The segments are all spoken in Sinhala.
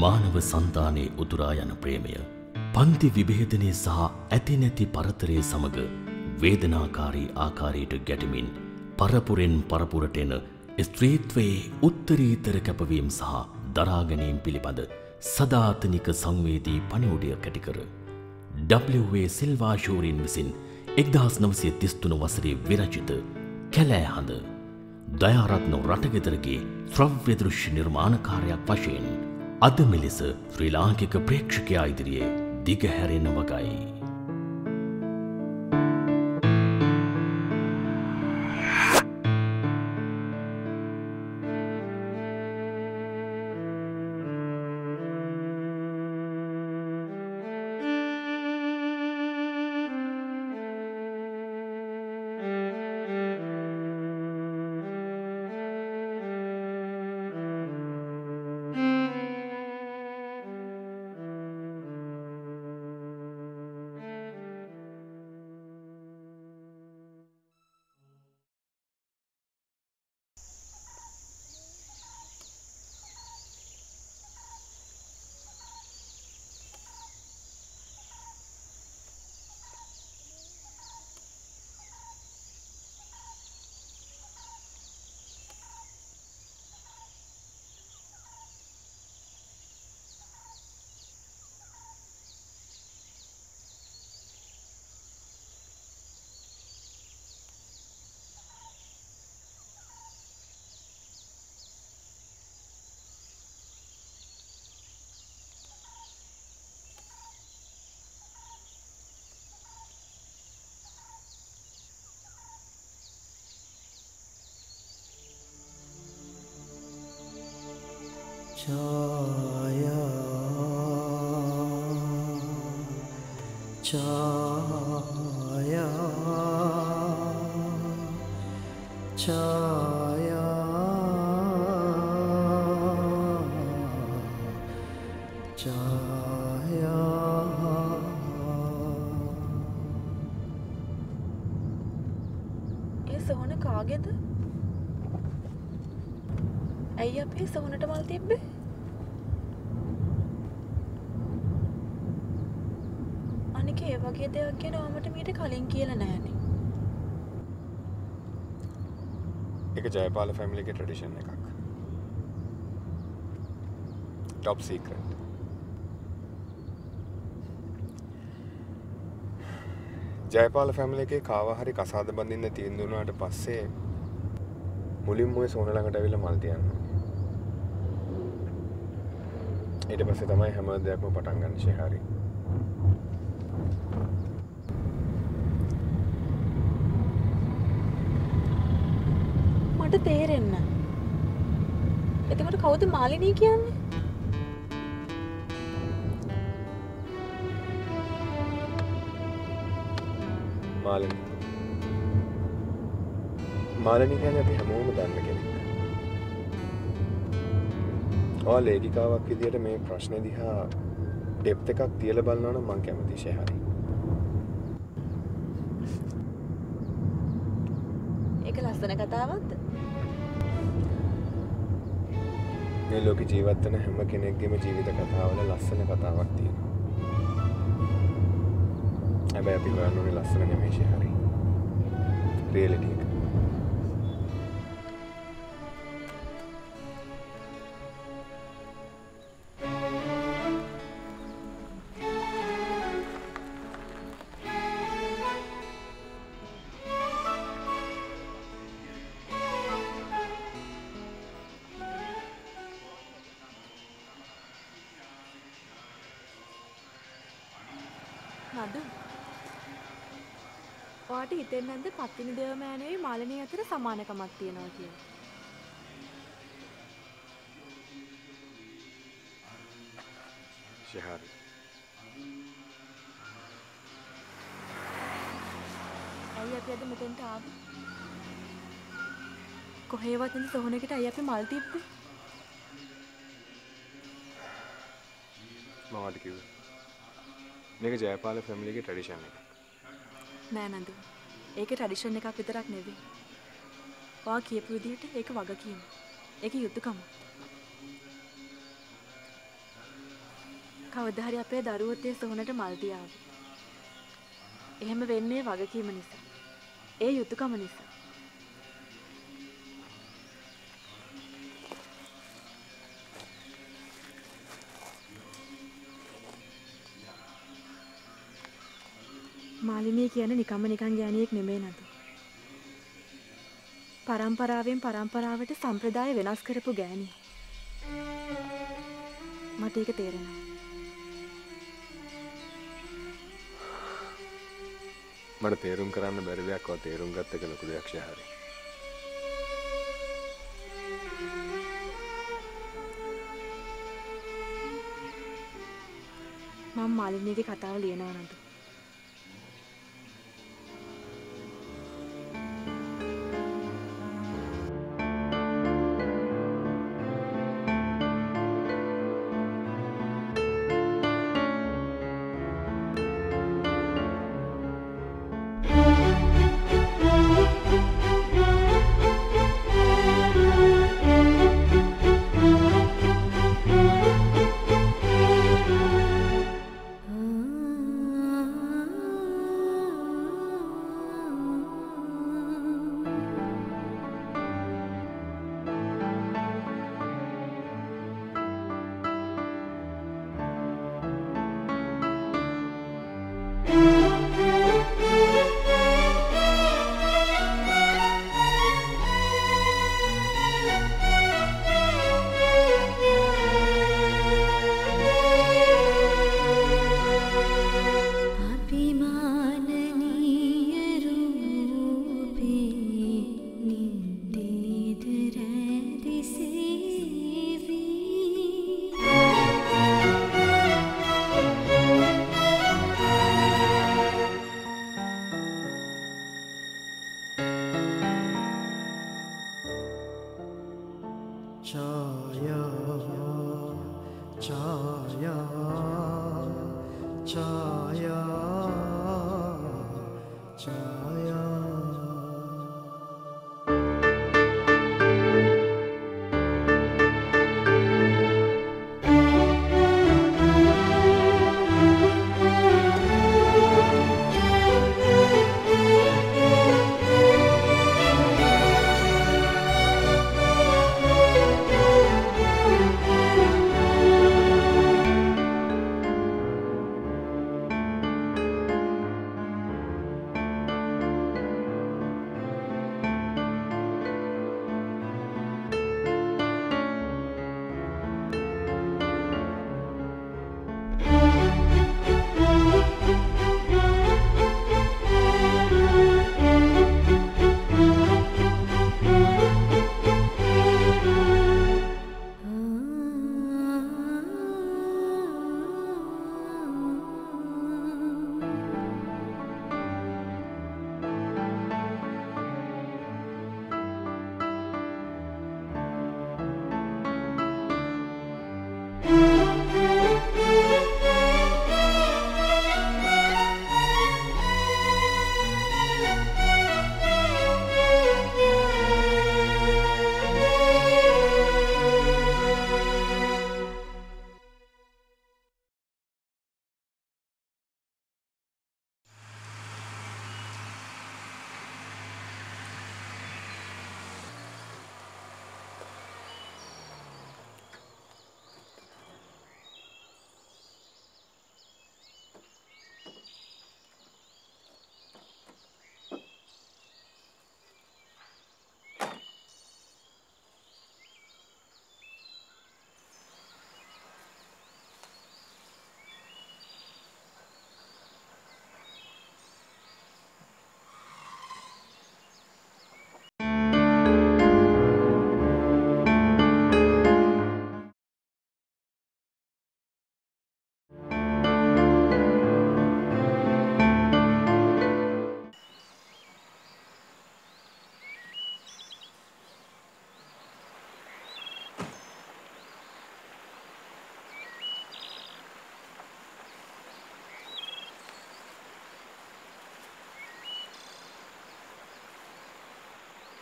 මානව సంతානයේ උතුරා යන ප්‍රේමය පන්ති විභේදනයේ සහ ඇති නැති පරතරයේ සමග වේදනාකාරී ආකාරයට ගැටෙමින් පරපුරෙන් පරපුරට එන ස්ත්‍රීත්වයේ උත්තරීතර කැපවීම සහ දරා ගැනීම පිළිබඳ සදාතනික සංවේදී පණිවුඩය කැටිකර W.A. සිල්වා ශූරීන් විසින් 1933 වසරේ විරචිත කැලෑ හඳ දයාරත්න රටගෙදරගේ ශ්‍රව්‍ය දෘශ්‍ය නිර්මාණකාරයක් වශයෙන් අද මෙලෙස ශ්‍රී ලාංකික ප්‍රේක්ෂකයා ඉදිරියේ දිගහැරෙන වගයි. Chaya, chaya, chaya, chaya. ये सोहने कहाँ गये थे? अय्या पे सोहने टमालती है बे? වගේ දෙයක් ගැන ඔයාමට මීට කලින් කියලා නැහැනේ. ඒක ජයපාල ෆැමිලිගේ ට්‍රැඩිෂන් එකක්. Top secret. ජයපාල ෆැමිලිගේ කාව හරි කසාද බඳින්න තීන්දුව වුණාට පස්සේ මුලින්ම ඔය සෝන ළඟට ඇවිල්ලා මල් තියනවා. ඊට පස්සේ තමයි හැම දෙයක්ම පටන් ගන්න ශේහාරි. තේරෙන්න. එතකොට කවුද මාලිනී කියන්නේ? මාලිනී කියන්නේ අපි හැමෝම දන්න කෙනෙක්. ඔය ලේඛිකාවක් විදියට මේ ප්‍රශ්නේ දිහා ඩෙප්ත් එකක් තියලා බලනවා නම් මම කැමතියි ශේහාරි. ඒක ලස්සන කතාවක්ද? මේ ලෝකේ ජීවත් වෙන හැම කෙනෙක්ගේම ජීවිත කතාවල ලස්සන කතාවක් තියෙනවා. හැබැයි අපි හොයන්නේ ලස්සන නෙමෙයි ශේහාරි. රියැලිටි එක. ඔයාට හිතෙන්නේ නැද්ද පත්තිනි දේවමෑණියයි මාලිනී අතර සමානකමක් තියෙනවා කියලා? ශේහාරි. අයියා අපි අද මෙතෙන්ට ආවේ. කොහේවත් නැති සොහොනෙකට අයියා අපි මල් තිබ්බේ. මොනවද කිව්වේ? මේක ජයපාල ෆැමිලිගේ ට්‍රැඩිෂන් එක. නෑ නන්දු. ඒක ට්‍රැඩිෂන් එකක් විතරක් නෙවෙයි. ඔයා කියපු විදිහට ඒක වගකීම. ඒක යුතුයකම. කවදා හරි අපේ දරුවොත් ඒ සොහොනට මල් තියාව. එහෙම වෙන්නේ වගකීම නිසා. ඒ යුතුයකම නිසා. මාලිනී කියන්නේ නිකම්ම ගෑණියෙක් නෙමෙයි නතු. පරම්පරාවෙන් පරම්පරාවට සම්ප්‍රදාය වෙනස් කරපු ගෑණියෙක්. මට ඒක තේරෙනවා. මට තේරුම් කරන්න බැරි දෙයක් ඔය තේරුම් ගත්ත එක ලොකු දෙයක් ශාහරි. මම මාලිනීගේ කතාව ලියනවා නතු.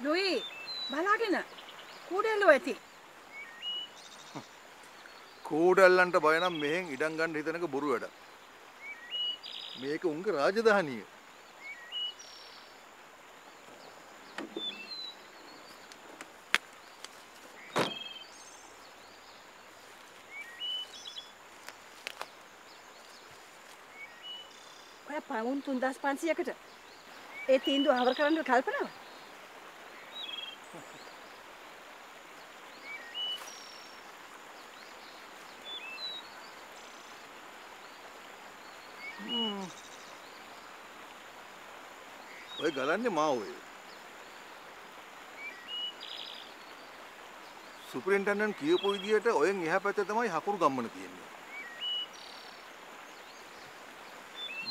Louis, balagina, who did you කෝඩල්ලන්ට බය නම් මෙහෙන් ඉඩම් ගන්න හිතන එක බොරු වැඩක්. මේක උන්ගේ රාජධානිය. ඔය පවුන් 3500කට ඒ තීන්දුව හවර කරන්න කල්පනාව. ඔය ගලන්නේ මා ඔය. සුපරින්ටෙන්ඩන්ට් කියපු විදියට ඔයෙන් එහා පැත්තේ තමයි හකුරු ගම්මන තියෙන්නේ.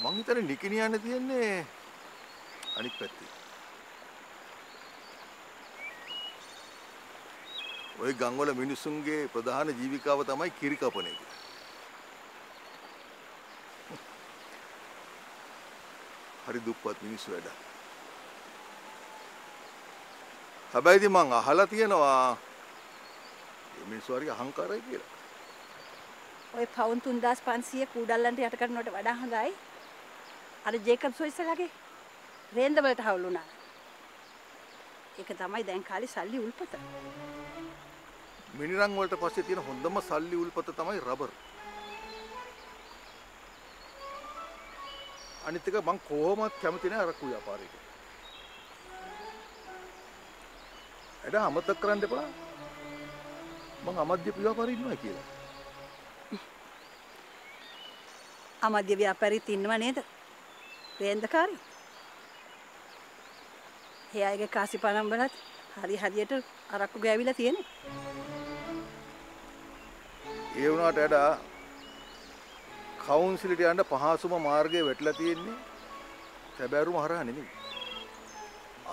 මං හිතන්නේ නිකිනියන්න තියන්නේ අනිත් පැත්තේ. ඔය ගම්වල මිනිසුන්ගේ ප්‍රධාන ජීවිකාව තමයි කිරි කපන එක. හරි දුප්පත් මිනිස්සු වැඩක්. හැබැයි ඉතින් මං අහලා තියෙනවා මේ මිනිස්සු හරි අහංකාරයි කියලා. ඔය පවුන් 3500 කූඩල්ලන්ට යට කරනවට වඩා හොඳයි අර ජේකබ් සොයිසලාගේ රේන්ද වලට හවුල් වුණා. ඒක තමයි දැන් කාලේ සල්ලි උල්පත. මිනිරන් වලට පස්සේ තියෙන හොඳම සල්ලි උල්පත තමයි රබර්. අනිත් එක මං කොහොමවත් කැමති නෑ අරක්කු ව්‍යාපාරේට. එඩ අමතක කරන්න එපා මං අමද්‍ය ව්‍යාපාරේ ඉන්නවා කියලා. අමද්‍ය ව්‍යාපාරෙත් ඉන්නව නේද? වේන්දකාරී. එයාගේ කාසි පණම් වලත් හරි හරියට අරක්කු ගෑවිලා තියෙන්නේ. ඒ වුණාට එඩ කවුන්සිලට යන්න පහසුම මාර්ගය වැටලා තියෙන්නේ සැබෑරුම හරහා නෙමෙයි.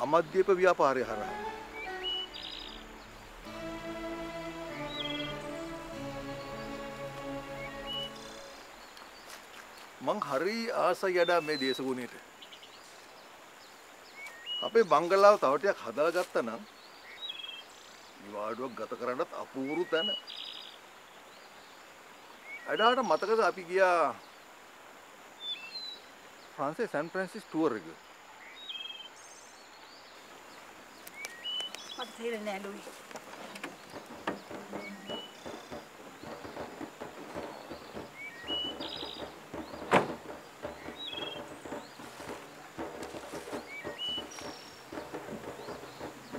අමද්‍යප ව්‍යාපාරය හරහා. මං හරි ආසයි යඩා මේ දේශගුණයට. අපේ බංගලාව තව ටිකක් හදලා ගත්තා නම් විවාඩුවක් ගත කරන්නත් අපූර්ව තැන. අඩාට මතකද අපි ගියා ෆ්‍රාන්සේ සෑන් ෆ්‍රැන්සිස් ටුවර් එක. මට තේරෙන්නේ නෑ ලුයි.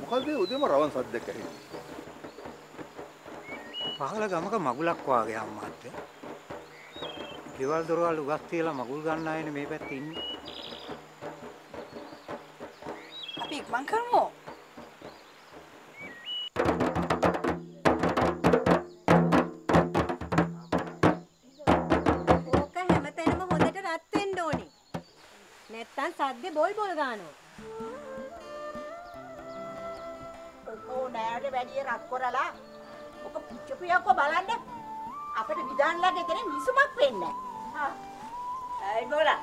මොකද උදේම රවන් සද්දයක් ඇහෙන්නේ. පහළ ගමක මගුලක් වාගේ අම්මාට. ගෙවල් දොරවල් උගස් තියලා මගුල් ගන්න ආයෙ මේ පැත්තේ ඉන්නේ. අපි ඉක්මන් කරමු. ඕක හැමතැනම හොඳට රත් වෙන්න ඕනේ. නැත්තම් සද්දේ බොල් බොල් ගන්නවා. ඕක නෑට වැඩි රත් කරලා ඕක පිච්චුපියක්ව බලන්න අපිට විදාන්ලා ගෙදරින් විසුමක් වෙන්නේ. ඒ බෝලා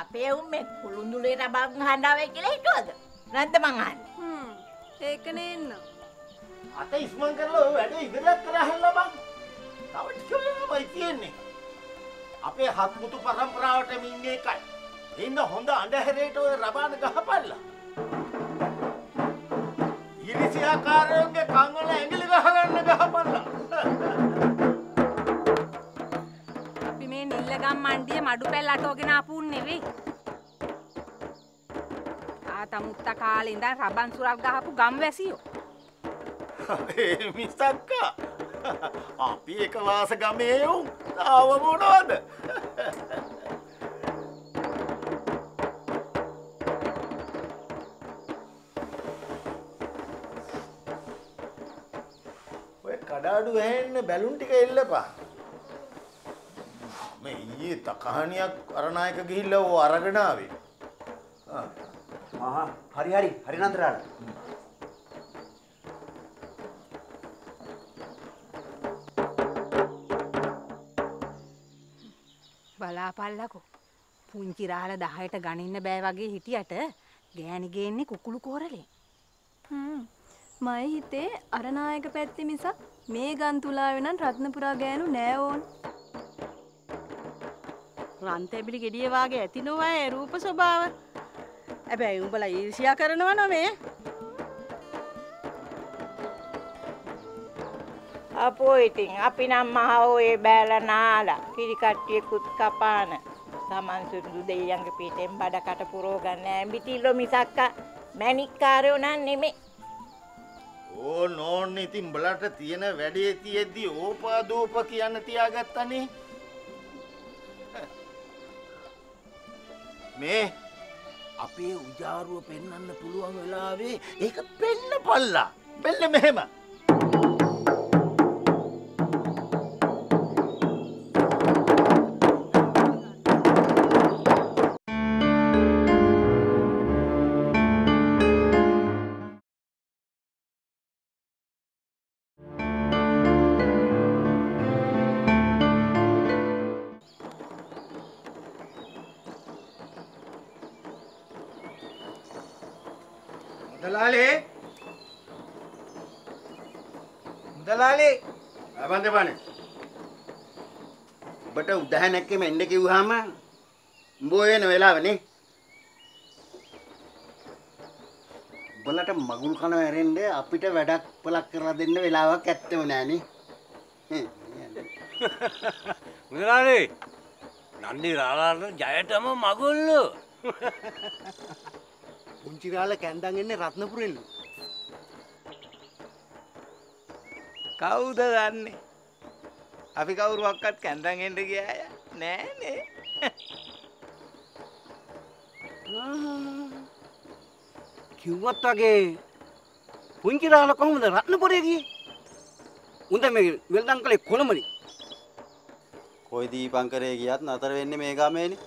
අපේ උම්මේ කුළුඳුලේ රබන් හඳාවේ කියලා හිතුවද නැද්ද මං අහන්නේ? ඒකනේ එන්න අත ඉස්මන් කරලා ඔය වැඩ ඉවරයක් කරා හැල්ලා බං. තව ටිකමයි තියෙන්නේ. අපේ හත් මුතු පරම්පරාවට මින්නේ එකයි. ඉන්න හොඳ අඳුරේට ඔය රබන් ගහපල්ලා. ඉරිසියාකාරයෝගේ කන් වල ඇඟිලි ගහගන්න ගහපල්ලා. නිල්ලගම් මණ්ඩියේ මඩු පැල් අටෝගෙන ආපුන් නෙවෙයි. තාතා මුත්තා කාලේ ඉඳන් රබන් සුරක් ගහපු ගම්වැසියෝ. ඒ මිස්තක්කා. අපි එක වාස ගමේ උන් තාම මොනවද? ඔය කඩාඩු වැහෙන්න බැලුම් ටික එල්ලපා. ඊයේ තකහණියක් අරණායක ගිහිල්ලා ඕ අරගෙන ආවේ. ආහා හරි හරි හරි නන්දරාල. බලාපල්ලකෝ. පුංචි රාල 10ට ගණින්න බෑ වගේ හිටියට ගෑණි ගේන්නේ කුකුළු කෝරලෙන්. මයි හිතේ අරනායක පැත්තේ මිසක් මේ ගන්තුලාවේ නම් රත්නපුරා ගෑනු නෑ ඕන. රන්තැඹිලි ගෙඩිය වාගේ ඇතිනවා ඒ රූප ස්වභාව. හැබැයි උඹලා ඊර්ෂ්‍යා කරනවා නෝ මේ. අපෝ ඉතින් අපි නම් මහෝ ඒ බැලනාලා කිරිකට්ටියකුත් කපාන. තමන් සුදු දෙයියන්ගේ පිටෙන් බඩකට පුරව ගන්න ඇඹිටිල්ලෝ මිසක්ක මැණික්කාරයෝ නන් නෙමෙයි. ඕ නෝන් ඉතින් බලට තියෙන වැඩේ තියෙද්දි ඕපාදූප කියන්න තියාගත්තනේ. මේ අපේ උජාරුව පෙන්වන්න පුළුවන් වෙලාවේ ඒක පෙන්නපල්ලා. බෙල්ල මෙහෙම. बट उदाहरण के मेंढे की हुआ मां बोए नवेला बने बोला टा मगुल खाना मेरेंडे आप इटे वैडा पलाक करा देने वेलावा कहते होने आनी मुनारे नंदी राला ना जाये टा मो मगुल लो उनकी राला कैंडांगे ने रत्नपुरी लो काऊ दा दाने अभी काऊ रुआकत कैंडांगे इंड गया या नहीं नहीं क्यों मत आगे उनकी राला कौन उधर रत्न पड़ेगी उधर में वेल्डांग कले खोल मरी कोई दीपांग करेगी यार ना तर वेन्ने मेगा में नहीं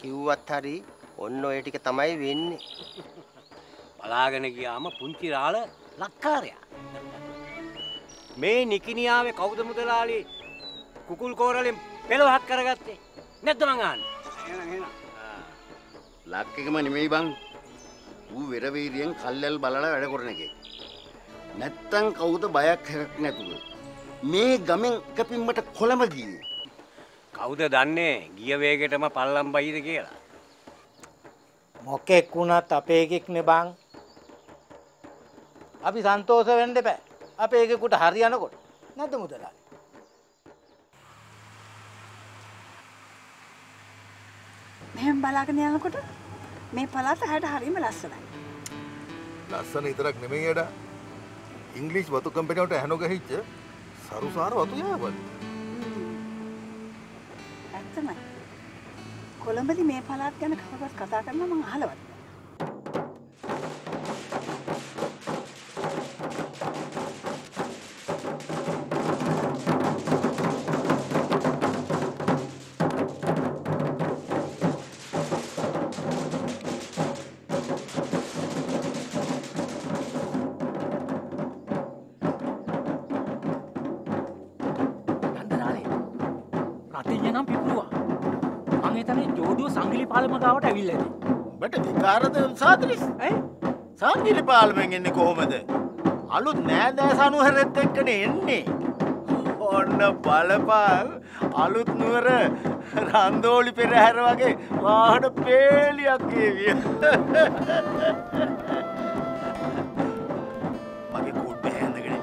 क्यों अत्थारी उन्नो ऐटी के तमाई वेन्ने पलागने की आमा पुंची राला लक्कार या मैं निकिनिया में काउंट मुदलाली कुकुल कोरले पहले हाथ कर गए थे नेतमंगान लाख के मन में ही बंग वो वेरवेरियं खाल्लेल बालाड़ा वैरा करने के नेतंग काउंट बाया खरक ने तू मैं गमें कभी मट खोला मत दी काउंट दाने गिया वेगे टमा पालम बाई देगे ला मौके कुना तपेगे ने बंग अभी सांतोष वेंडे पे आप एक कुट हरियाणा कोट ना तो मुझे लाल मैं बालाक नियाल कोट मैं पलाता है डहारी में लास्सना लास्सना इतना क्यों नहीं है डा इंग्लिश वातो कंपनी उठे हैनो कहीं चे सारू सार वातो यहाँ बन ऐसे में कोलंबी में पलात क्या न खबर कथा करना मंगल बन मगावट अभी ले बट दिकारते हम साथ रिस सांगी लिपाल में इन्हें कोहमत है आलू नया ऐसा नूहरे तक कने इन्हें और न बालपाल आलू नूहरे रांदोली पे रह रवागे वहाँ न पेलिया के भी बाकी कोट पहन देगे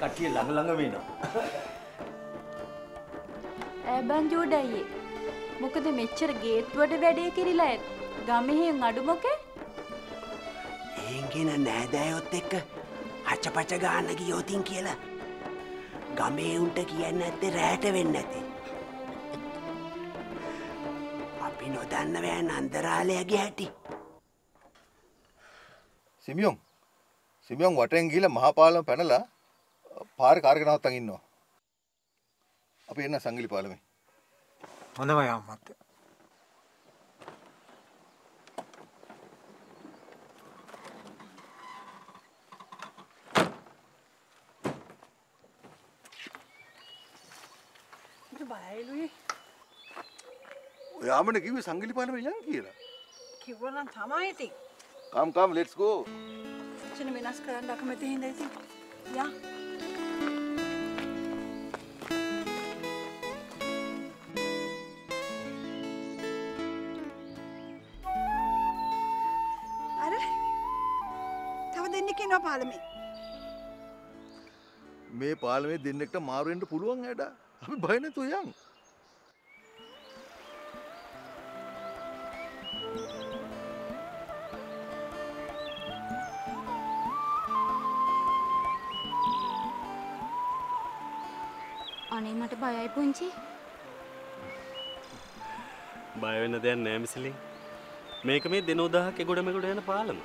कटिये लंग लंग में ना ऐबान जोड़ आये मुकदे मेचर गेट वड़े वड़े केरी लाये गामे हैं अंगाडू मुके इंगे ना नहदाय होते क अच्छा पच्चा गाना की योतिंग किया ला गामे हैं उनका किया ना ते रहते वेन्ना ते अभी नो दाना वेन अंदर आले आगे हटी सिम्योंग सिम्योंग वाटेंगी ला महापालम पहनला पार कार के नाव तंगिन्नो अब ये ना संगली पाल में अंदर भाई आम मत බයයිලුයි. ඔයාමනේ කිව්වේ සංගලි පාලම යන්න කියලා. කිව්වනම් තමයි ඉතින්. Come let's go. එච්චර වෙනස් කරන්න අකමැති හින්දා ඉතින්. යා. අර තව දෙන්නේ කියනවා පාලමේ. මේ පාලමේ දෙන්නෙක්ට මාරු වෙන්න පුළුවන් ඇඩා. අපි බය නැතුව යන්. අනේ මට බයයි පුංචි. බය වෙන්න දෙයක් නෑ මිසලි. මේක මේ දින 1000ක ගොඩ මෙගොඩ යන පාලම.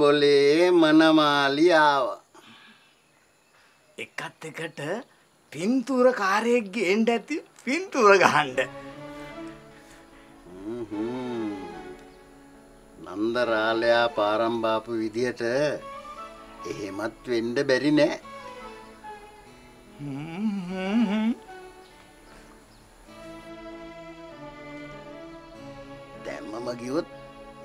बोले मनमालिया एकत एकत पिंतूर कार्य गेंड आती पिंतूर गांड नंदरालया पारंबापु विधियट एहमत वेंड बेरी ने දැම්ම මගියොත්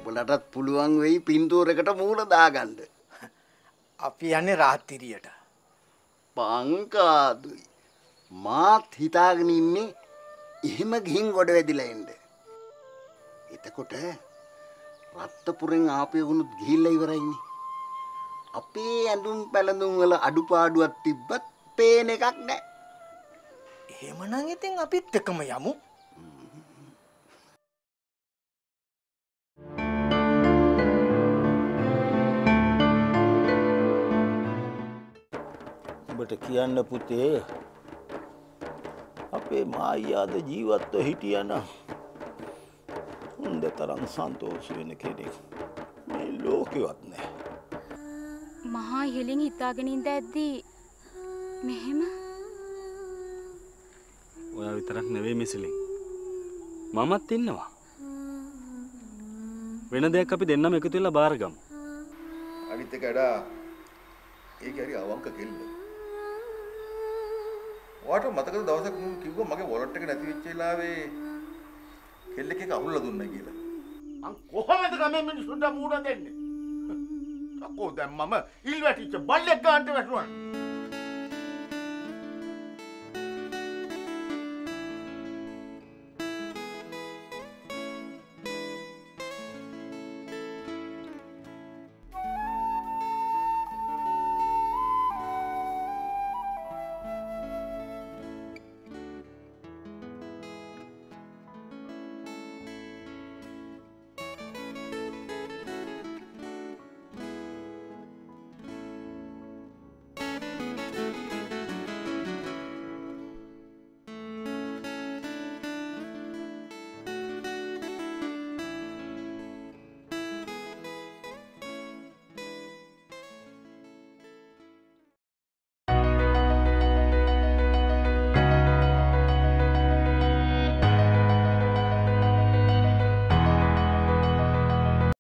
ඔලටත් පුළුවන් වෙයි පින්තූරයකට මූණ දාගන්න. අපි යන්නේ රාත්‍රියට. පංකාදුයි. මාත් හිතාගෙන ඉන්නේ එහෙම ගිහින් ගොඩ වැදිලා එන්න. එතකොට රත්තරපුරෙන් ආපියුණුත් ගිහිල්ලා ඉවරයිනේ. අපේ ඇඳුම් පැළඳුම් වල අඩුපාඩුවක් තිබ්බත් පේන එකක් නැහැ. එහෙමනම් ඉතින් අපිත් එකම යමු. කියන්න පුතේ අපේ මායියාද ජීවත්ව හිටියන හොඳ තරම් සන්තෝෂ වෙන කෙනෙක් මේ ලෝකෙවත් නැහැ. මහා ඉහළින් හිතාගෙන ඉඳද්දී මෙහෙම ඔයා විතරක් නෙවෙයි මිසලි මමත් ඉන්නවා. වෙන දෙයක් අපි දෙන්නම එකතු වෙලා බාර ගමු. අනිත් එක වඩා ඒක හරි අවංක කෙල්ල. ඔයාට මතකද දවසක් මම කිව්වා මගේ වොලට් එක නැති වෙච්ච වෙලාවේ කෙල්ලෙක් එක අහුල්ලා දුන්නා කියලා. මං කොහොමද ගමේ මිනිස්සුන්ට මූණ දෙන්නේ? අකෝ දැන් මම ඉල් වැටිච්ච බල්ලෙක් ගන්නට වැටුණා.